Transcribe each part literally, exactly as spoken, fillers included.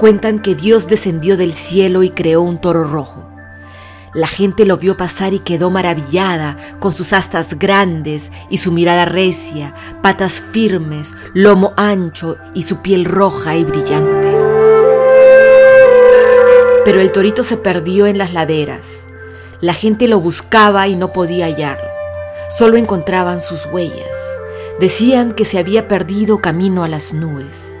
Cuentan que Dios descendió del cielo y creó un toro rojo. La gente lo vio pasar y quedó maravillada con sus astas grandes y su mirada recia, patas firmes, lomo ancho y su piel roja y brillante. Pero el torito se perdió en las laderas. La gente lo buscaba y no podía hallarlo. Solo encontraban sus huellas. Decían que se había perdido camino a las nubes.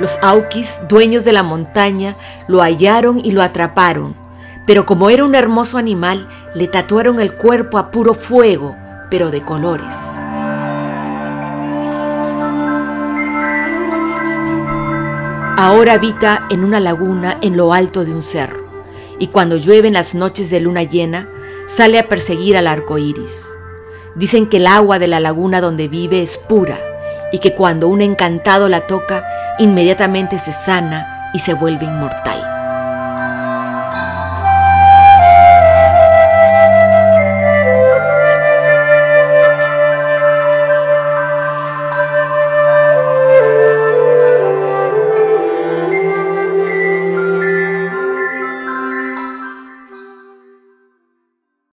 Los Aukis, dueños de la montaña, lo hallaron y lo atraparon, pero como era un hermoso animal, le tatuaron el cuerpo a puro fuego, pero de colores. Ahora habita en una laguna en lo alto de un cerro, y cuando llueve en las noches de luna llena, sale a perseguir al arco iris. Dicen que el agua de la laguna donde vive es pura, y que cuando un encantado la toca, inmediatamente se sana y se vuelve inmortal.